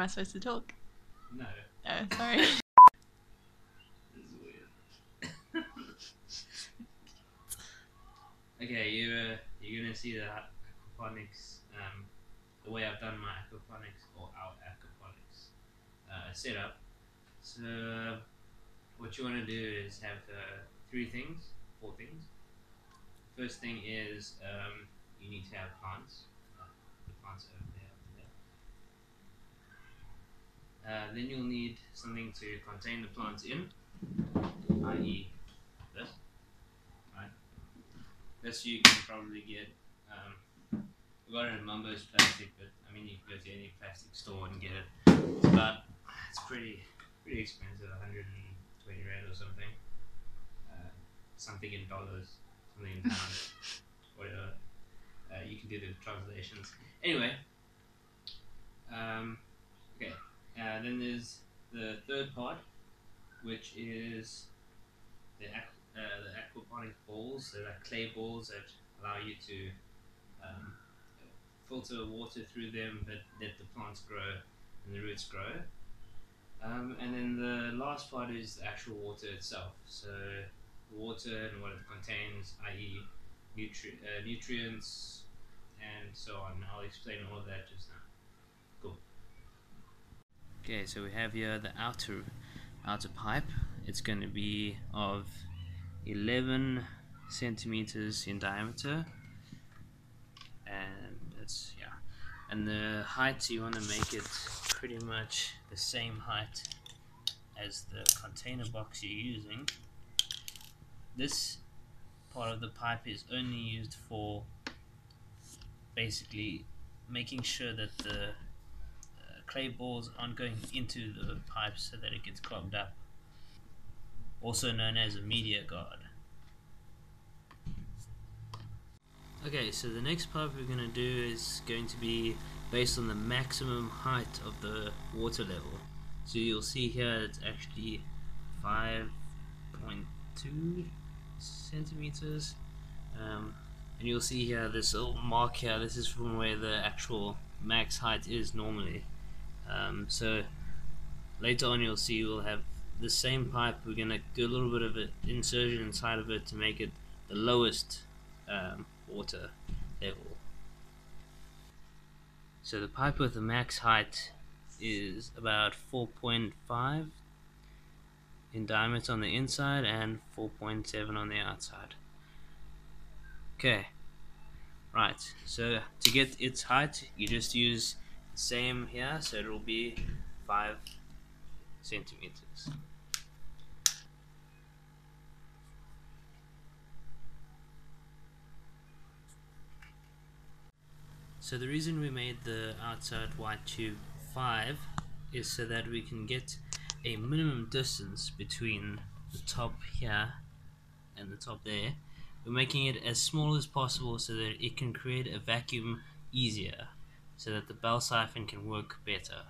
Am I supposed to talk? No. Oh, sorry. This is weird. Okay, you're gonna see the aquaponics, the way I've done my aquaponics, or our aquaponics setup. So what you want to do is have four things. First thing is you need to have plants. The plants are over there. Then you'll need something to contain the plants in, i.e. this. Right. This you can probably get. I got it at Mumbo's Plastic, but I mean you can go to any plastic store and get it. But it's pretty expensive, 120 rand or something. Something in dollars, something in pounds, whatever. You can do the translations. Anyway, okay. Then there's the third part, which is the aquaponic balls. They're like clay balls that allow you to filter water through them, but let the plants grow and the roots grow. And then the last part is the actual water itself. So water and what it contains, i.e. nutrients and so on. I'll explain all of that just now. Cool. Okay, so we have here the outer pipe. It's going to be of 11 centimeters in diameter, and that's, yeah. And the height, you want to make it pretty much the same height as the container box you're using. This part of the pipe is only used for basically making sure that the clay balls aren't going into the pipe so that it gets clogged up, also known as a media guard. Okay, so the next pipe we're going to do is going to be based on the maximum height of the water level. So you'll see here it's actually 5.2 centimeters, and you'll see here this little mark here. This is from where the actual max height is normally. So later on you'll see we'll have the same pipe. We're going to do a little bit of an insertion inside of it to make it the lowest water level. So the pipe with the max height is about 4.5 in diameter on the inside and 4.7 on the outside. Okay, right, so to get its height you just use the same here, so it will be 5 centimeters. So the reason we made the outside white tube 5 is so that we can get a minimum distance between the top here and the top there. We're making it as small as possible so that it can create a vacuum easier, so that the Bell Siphon can work better.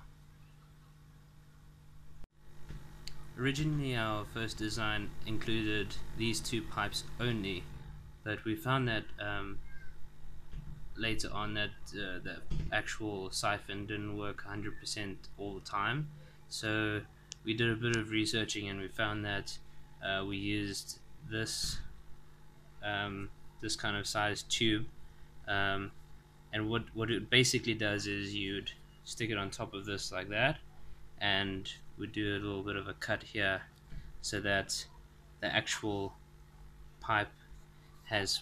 Originally our first design included these two pipes only, but we found that later on that the actual siphon didn't work 100% all the time, so we did a bit of researching and we found that we used this this kind of size tube, and what it basically does is you'd stick it on top of this like that, and we do a little bit of a cut here so that the actual pipe has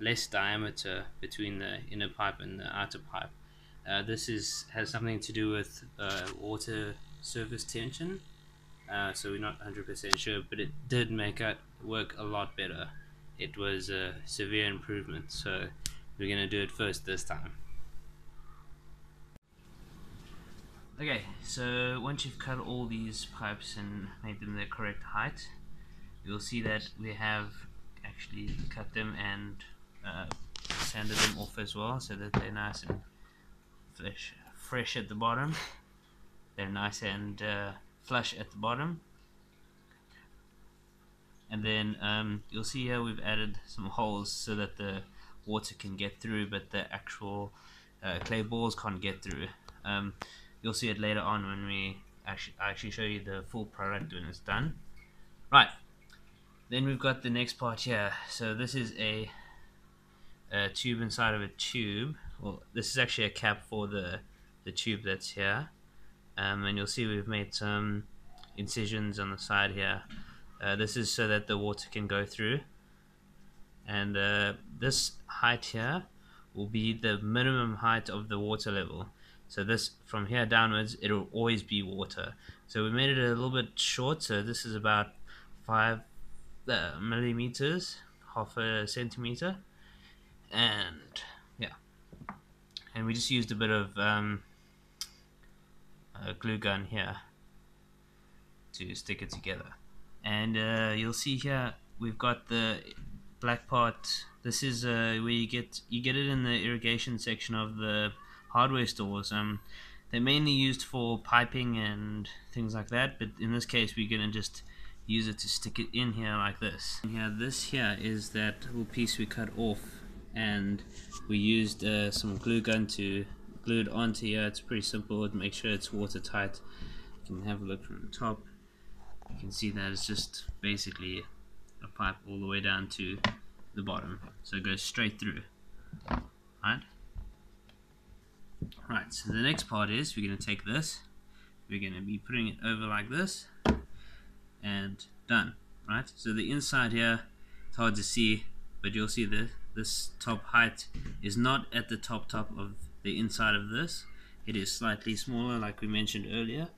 less diameter between the inner pipe and the outer pipe. This has something to do with water surface tension, so we're not 100% sure, but it did make it work a lot better. It was a severe improvement, so we're going to do it first this time. Okay, so once you've cut all these pipes and made them the correct height, you'll see that we have actually cut them and sanded them off as well, so that they're nice and fresh at the bottom. They're nice and flush at the bottom. And then you'll see here we've added some holes so that the water can get through, but the actual clay balls can't get through. You'll see it later on when we actually show you the full product when it's done. Right, then we've got the next part here. So this is a tube inside of a tube. Well, this is actually a cap for the tube that's here, and you'll see we've made some incisions on the side here. This is so that the water can go through, and this height here will be the minimum height of the water level. So this, from here downwards, it'll always be water. So we made it a little bit short, so this is about 5 millimeters, half a centimeter, and yeah. And we just used a bit of a glue gun here to stick it together. And you'll see here we've got the black part. This is where you get it in the irrigation section of the hardware stores. They're mainly used for piping and things like that, but in this case we're gonna just use it to stick it in here like this. And here, this here is that little piece we cut off, and we used some glue gun to glue it onto here. It's pretty simple. Make sure it's watertight. You can have a look from the top. You can see that it's just basically a pipe all the way down to the bottom, so it goes straight through. Right, so the next part is we're going to take this, we're going to be putting it over like this, and done. Right, so the inside here, it's hard to see, but you'll see that this top height is not at the top of the inside of this. It is slightly smaller, like we mentioned earlier,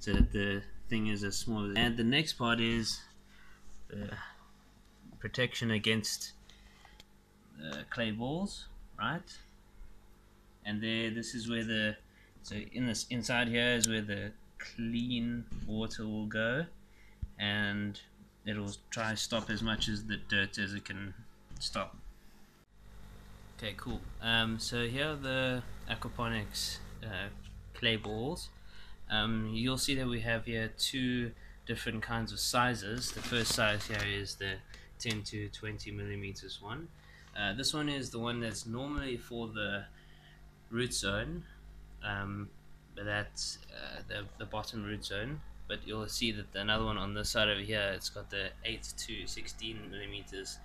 so that the thing is as small as. And the next part is the protection against clay balls, right? And there, this is where the, so in this inside here is where the clean water will go, and it'll try stop as much as the dirt as it can stop. Okay, cool. So here are the aquaponics clay balls. You'll see that we have here two different kinds of sizes. The first size here is the 10 to 20 millimeters one. This one is the one that's normally for the root zone, but that's the bottom root zone. But you'll see that another one on this side over here, it's got the 8 to 16 millimeters.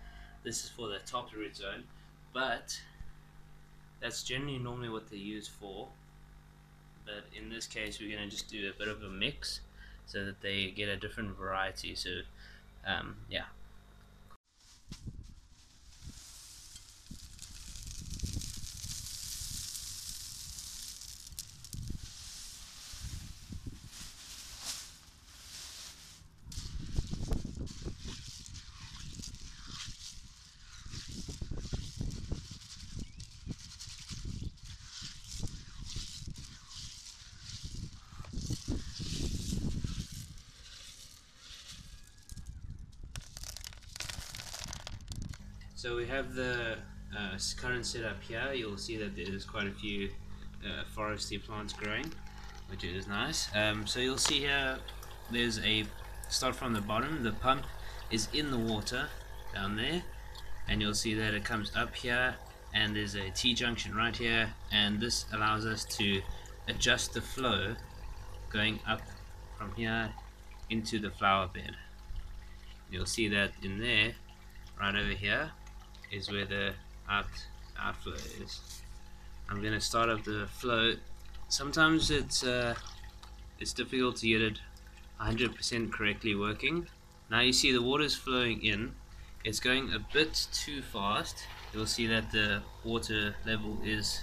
This is for the top root zone, but that's generally normally what they use for. But in this case, we're going to just do a bit of a mix so that they get a different variety. So, yeah. So we have the current setup here. You'll see that there's quite a few foresty plants growing, which is nice. So you'll see here, there's a start from the bottom. The pump is in the water down there, and you'll see that it comes up here, and there's a T-junction right here, and this allows us to adjust the flow going up from here into the flower bed. You'll see that in there, right over here, is where the outflow is. I'm going to start up the flow. Sometimes it's difficult to get it 100% correctly working. Now you see the water's flowing in. It's going a bit too fast. You'll see that the water level is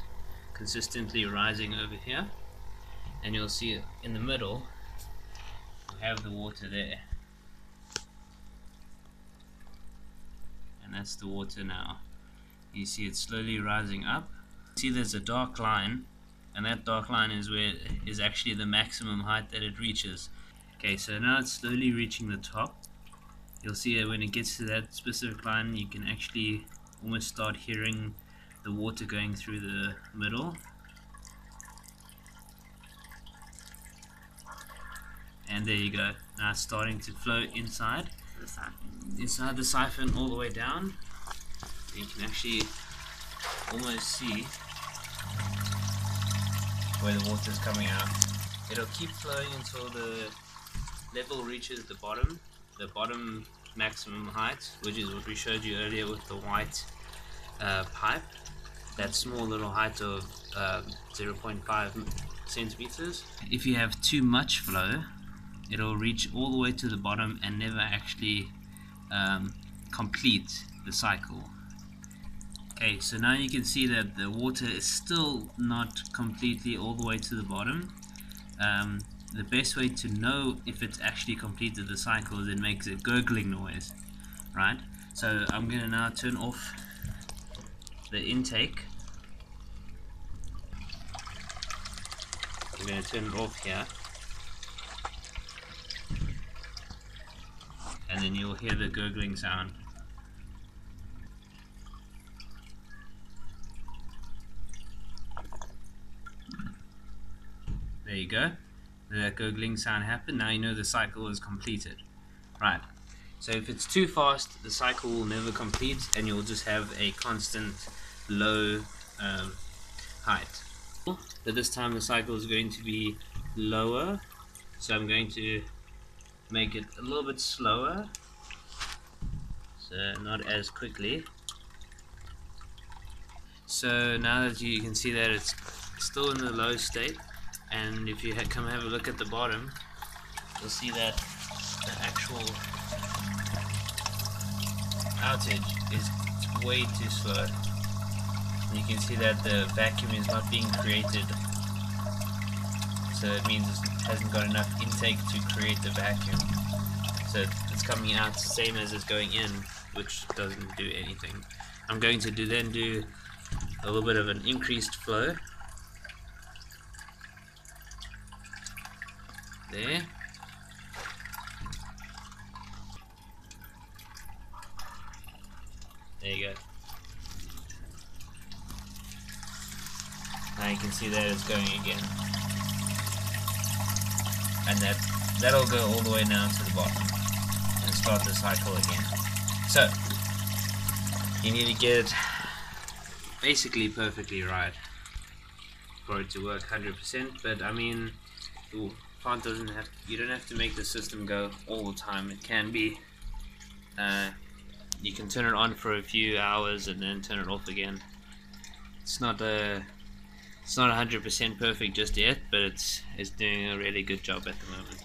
consistently rising over here, and you'll see in the middle we have the water there, and that's the water now. You see it's slowly rising up. See, there's a dark line, and that dark line is where it is actually the maximum height that it reaches. Okay, so now it's slowly reaching the top. You'll see that when it gets to that specific line, you can actually almost start hearing the water going through the middle. And there you go. Now it's starting to flow inside. Inside the siphon all the way down, and you can actually almost see where the water is coming out. It'll keep flowing until the level reaches the bottom maximum height, which is what we showed you earlier with the white pipe, that small little height of 0.5 centimeters. If you have too much flow, it'll reach all the way to the bottom and never actually complete the cycle. Okay, so now you can see that the water is still not completely all the way to the bottom. The best way to know if it's actually completed the cycle is it makes a gurgling noise, right? So I'm going to now turn off the intake. I'm going to turn it off here, and then you'll hear the gurgling sound. There you go. The gurgling sound happened. Now you know the cycle is completed. Right. So if it's too fast, the cycle will never complete, and you'll just have a constant low height. But this time the cycle is going to be lower, so I'm going to make it a little bit slower, so not as quickly. So now that you can see that it's still in the low state, and if you come have a look at the bottom, you'll see that the actual outage is way too slow. And you can see that the vacuum is not being created, so it means it hasn't got enough intake to create the vacuum. So it's coming out the same as it's going in, which doesn't do anything. I'm going to then do a little bit of an increased flow. There. There you go. Now you can see that it's going again. And that'll go all the way down to the bottom and start the cycle again. So you need to get it basically perfectly right for it to work 100%, but I mean, you don't have to make the system go all the time. It can be, you can turn it on for a few hours and then turn it off again. It's not 100% perfect just yet, but it's doing a really good job at the moment.